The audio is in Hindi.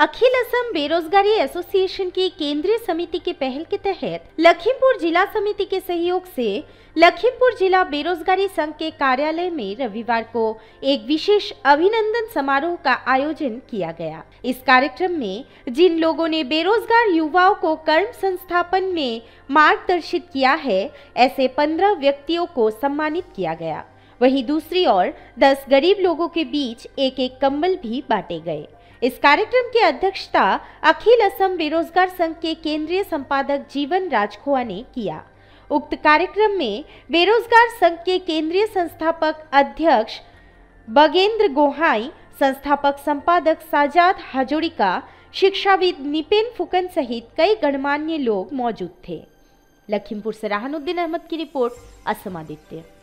अखिल असम बेरोजगारी एसोसिएशन की केंद्रीय समिति के पहल के तहत लखीमपुर जिला समिति के सहयोग से लखीमपुर जिला बेरोजगारी संघ के कार्यालय में रविवार को एक विशेष अभिनंदन समारोह का आयोजन किया गया। इस कार्यक्रम में जिन लोगों ने बेरोजगार युवाओं को कर्म संस्थापन में मार्गदर्शित किया है, ऐसे 15 व्यक्तियों को सम्मानित किया गया। वहीं दूसरी ओर 10 गरीब लोगों के बीच एक एक कंबल भी बांटे गए। इस कार्यक्रम की अध्यक्षता अखिल असम बेरोजगार संघ के केंद्रीय संपादक जीवन राजखुआ ने किया। उक्त कार्यक्रम में बेरोजगार संघ के केंद्रीय संस्थापक अध्यक्ष बगेंद्र गोहाई, संस्थापक संपादक साजाद हाजोड़ीका, शिक्षाविद निपिन फुकन सहित कई गणमान्य लोग मौजूद थे। लखीमपुर से राहनुद्दीन अहमद की रिपोर्ट, असम आदित्य।